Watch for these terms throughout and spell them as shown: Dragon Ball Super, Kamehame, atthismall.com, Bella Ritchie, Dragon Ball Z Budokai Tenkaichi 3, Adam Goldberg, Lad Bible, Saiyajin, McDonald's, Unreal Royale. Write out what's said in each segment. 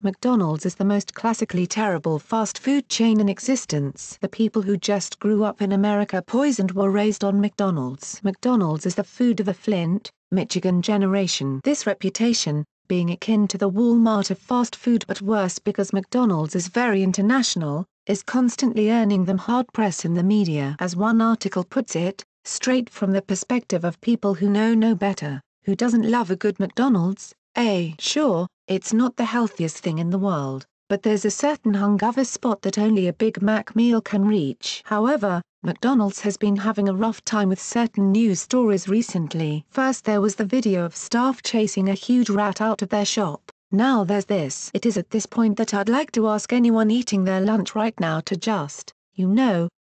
McDonald's is the most classically terrible fast food chain in existence. The people who just grew up in America poisoned were raised on McDonald's. McDonald's is the food of the Flint, Michigan generation. This reputation, being akin to the Walmart of fast food but worse because McDonald's is very international, is constantly earning them hard press in the media. As one article puts it, straight from the perspective of people who know no better, who doesn't love a good McDonald's, sure, it's not the healthiest thing in the world, but there's a certain hungover spot that only a Big Mac meal can reach. However, McDonald's has been having a rough time with certain news stories recently. First there was the video of staff chasing a huge rat out of their shop. Now there's this. It is at this point that I'd like to ask anyone eating their lunch right now to just,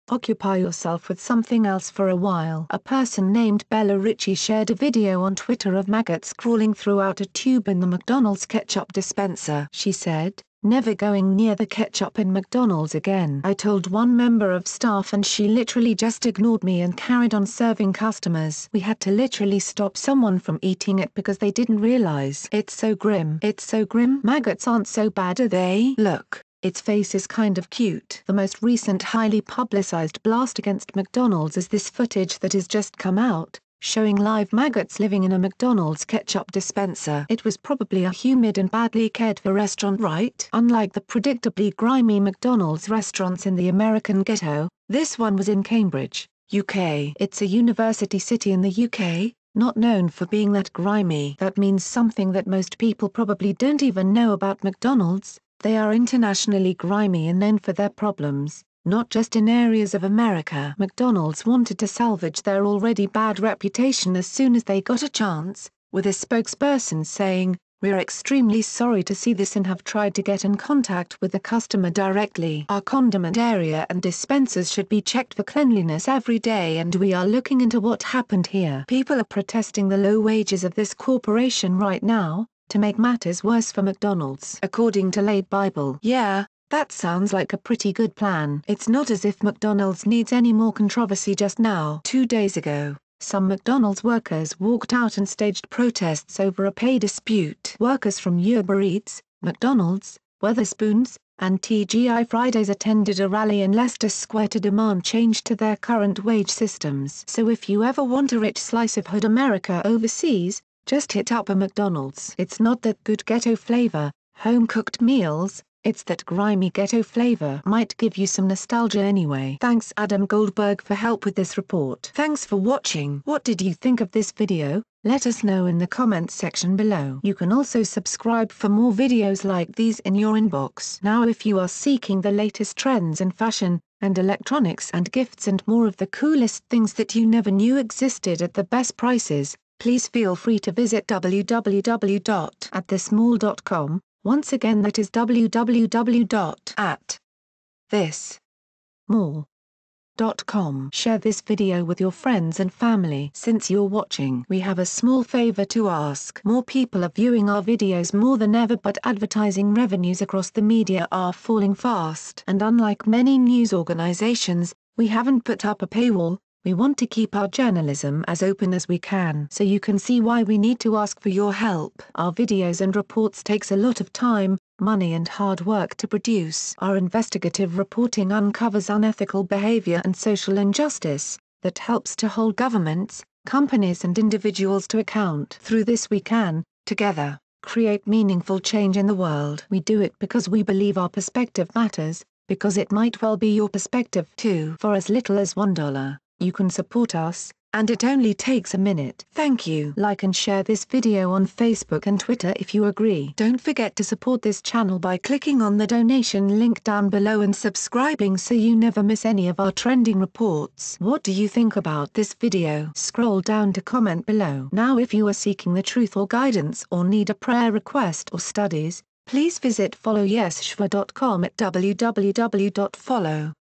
occupy yourself with something else for a while. A person named Bella Ritchie shared a video on Twitter of maggots crawling throughout a tube in the McDonald's ketchup dispenser. She said, "Never going near the ketchup in McDonald's again. I told one member of staff and she literally just ignored me and carried on serving customers. We had to literally stop someone from eating it because they didn't realize." It's so grim. It's so grim. Maggots aren't so bad, are they? Look, its face is kind of cute. The most recent highly publicized blast against McDonald's is this footage that has just come out, showing live maggots living in a McDonald's ketchup dispenser. It was probably a humid and badly cared for restaurant, right? Unlike the predictably grimy McDonald's restaurants in the American ghetto, this one was in Cambridge, UK. It's a university city in the UK, not known for being that grimy. That means something that most people probably don't even know about McDonald's. They are internationally grimy and known for their problems, not just in areas of America. McDonald's wanted to salvage their already bad reputation as soon as they got a chance, with a spokesperson saying, "We're extremely sorry to see this and have tried to get in contact with the customer directly. Our condiment area and dispensers should be checked for cleanliness every day and we are looking into what happened here." People are protesting the low wages of this corporation right now, to make matters worse for McDonald's. According to Lad Bible. Yeah. That sounds like a pretty good plan. It's not as if McDonald's needs any more controversy just now. 2 days ago, some McDonald's workers walked out and staged protests over a pay dispute. Workers from Uber Eats, McDonald's, Wetherspoons, and TGI Fridays attended a rally in Leicester Square to demand change to their current wage systems. So if you ever want a rich slice of hood America overseas, just hit up a McDonald's. It's not that good ghetto flavor, home-cooked meals. It's that grimy ghetto flavor. Might give you some nostalgia anyway. Thanks Adam Goldberg for help with this report. Thanks for watching. What did you think of this video? Let us know in the comments section below. You can also subscribe for more videos like these in your inbox. Now if you are seeking the latest trends in fashion, and electronics and gifts and more of the coolest things that you never knew existed at the best prices, please feel free to visit www.atthismall.com. Once again that is www.atthismall.com. Share this video with your friends and family. Since you're watching, we have a small favor to ask. More people are viewing our videos more than ever, but advertising revenues across the media are falling fast. And unlike many news organizations, we haven't put up a paywall. We want to keep our journalism as open as we can, so you can see why we need to ask for your help. Our videos and reports takes a lot of time, money and hard work to produce. Our investigative reporting uncovers unethical behavior and social injustice that helps to hold governments, companies and individuals to account. Through this we can, together, create meaningful change in the world. We do it because we believe our perspective matters, because it might well be your perspective too. For as little as $1. You can support us, and it only takes a minute. Thank you. Like and share this video on Facebook and Twitter if you agree. Don't forget to support this channel by clicking on the donation link down below and subscribing so you never miss any of our trending reports. What do you think about this video? Scroll down to comment below. Now if you are seeking the truth or guidance or need a prayer request or studies, please visit followyeshva.com at www.followyeshva.com.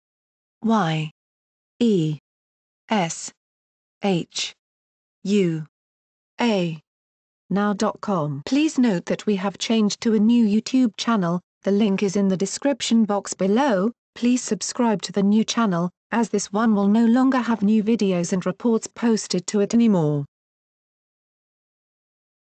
Please note that we have changed to a new YouTube channel. The link is in the description box below. Please subscribe to the new channel, as this one will no longer have new videos and reports posted to it anymore.